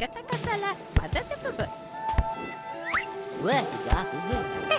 katakatala patatapapa. What got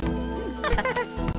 the